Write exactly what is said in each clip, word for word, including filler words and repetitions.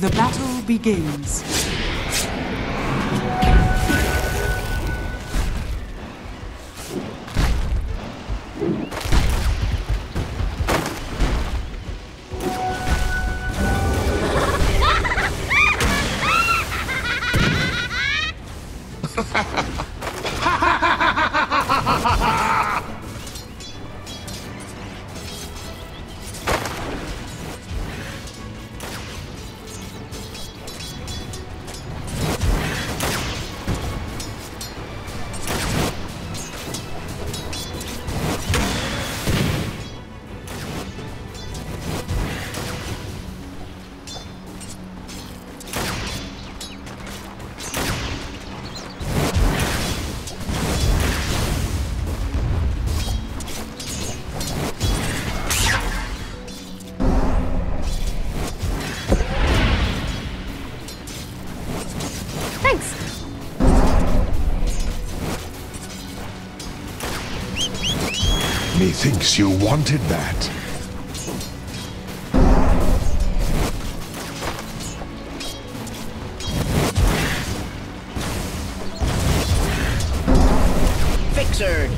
The battle begins. Methinks you wanted that. Fixered.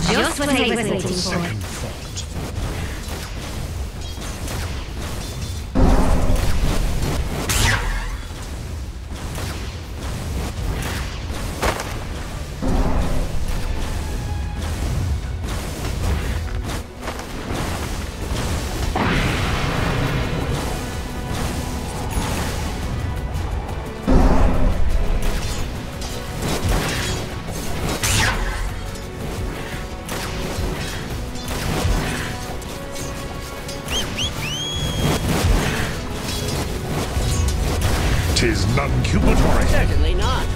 Just what I was waiting for. Second is non-cumulatory. Certainly not.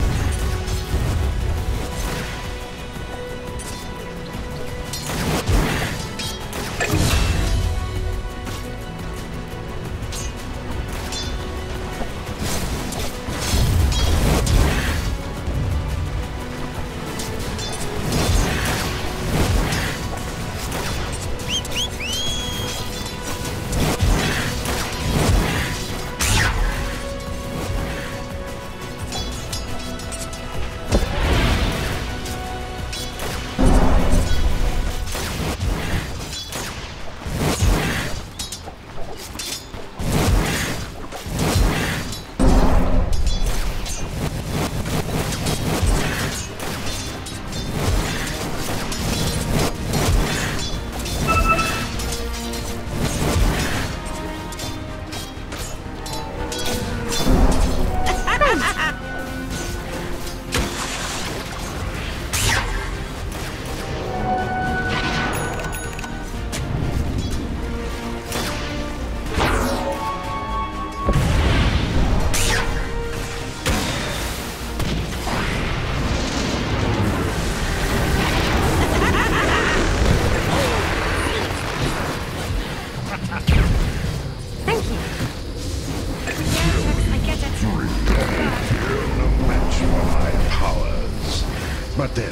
But then...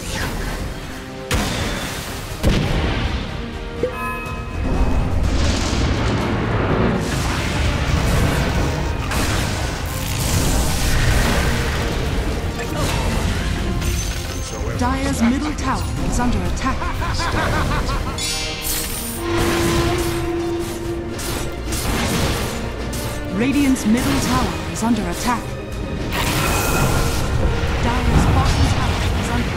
Dire's middle tower is under attack. Radiant's middle tower is under attack. Dire's bottom tower is under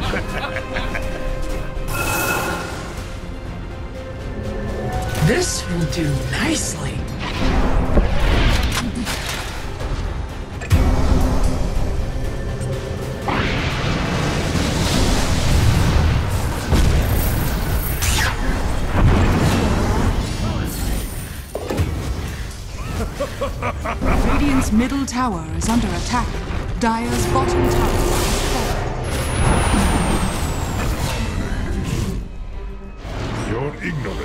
attack. This will do nicely. Radiant's middle tower is under attack. Dire's bottom tower is falling. Your ignorance.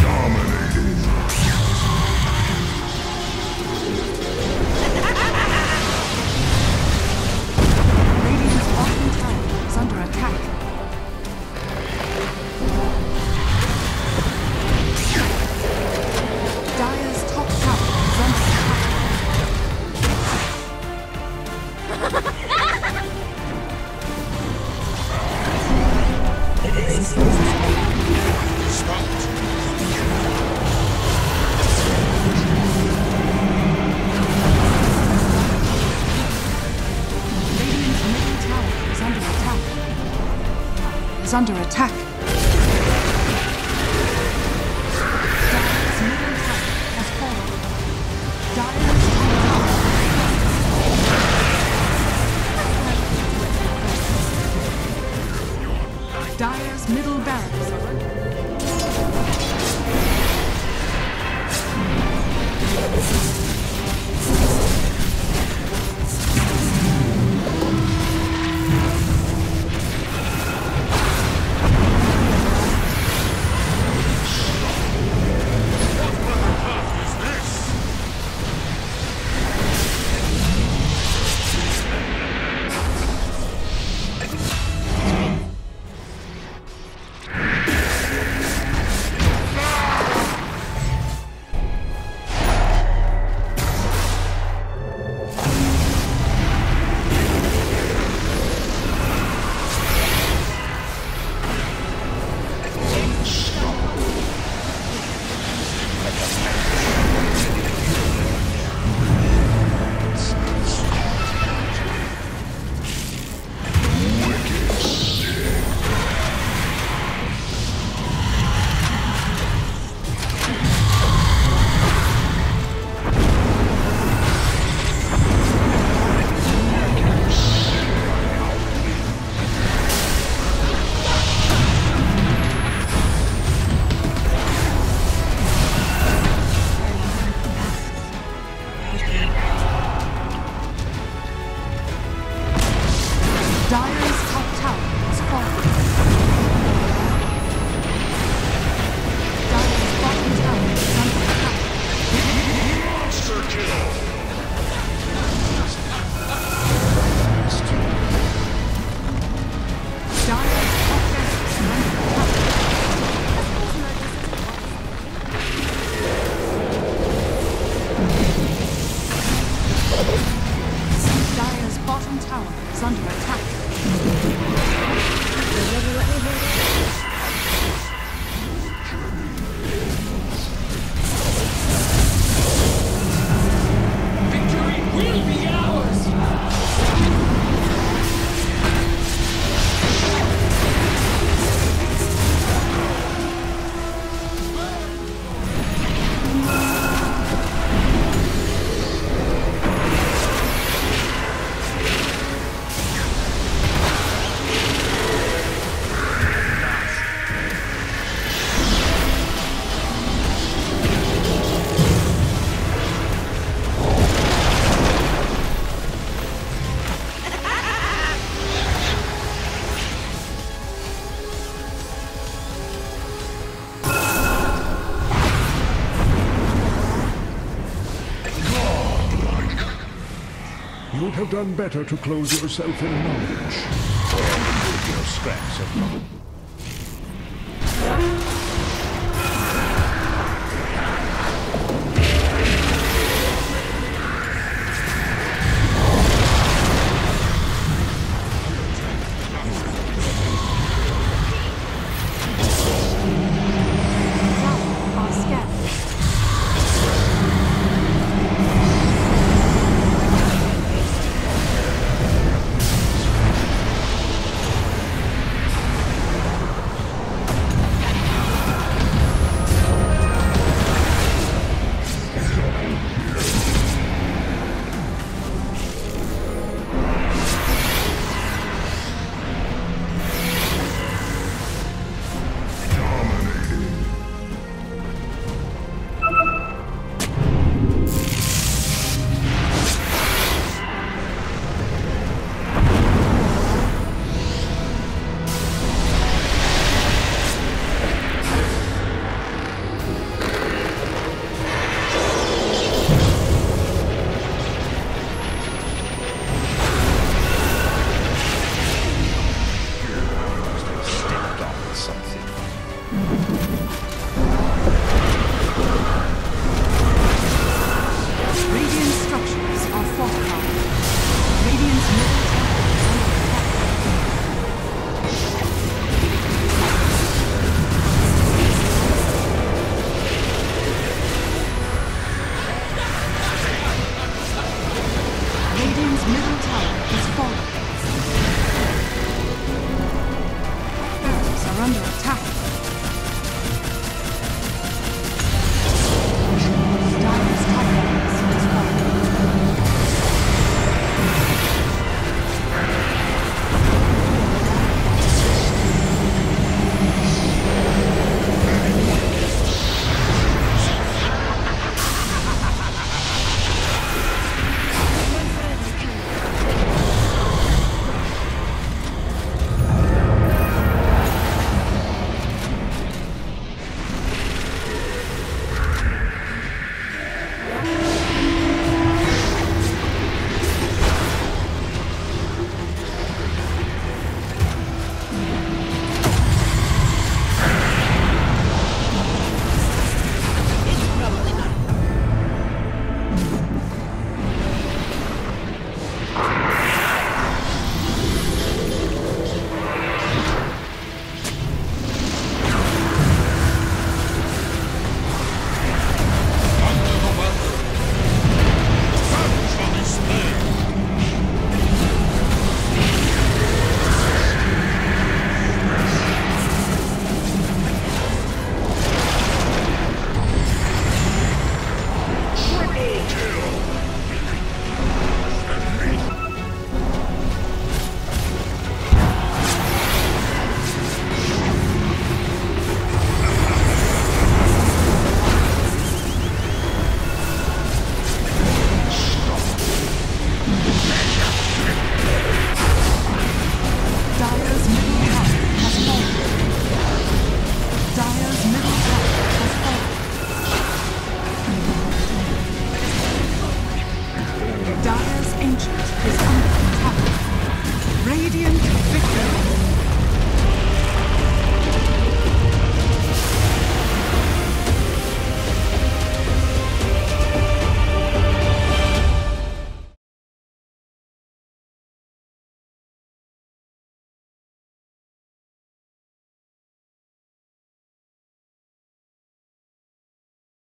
Dominated. Is under attack. Dire's middle tower has fallen. Dire's middle tower has fallen. Dire's middle barracks are under attack. bottom tower is under attack. Victory will be ours! Have done better to close yourself in knowledge. Your scraps of knowledge. Middle tower is falling.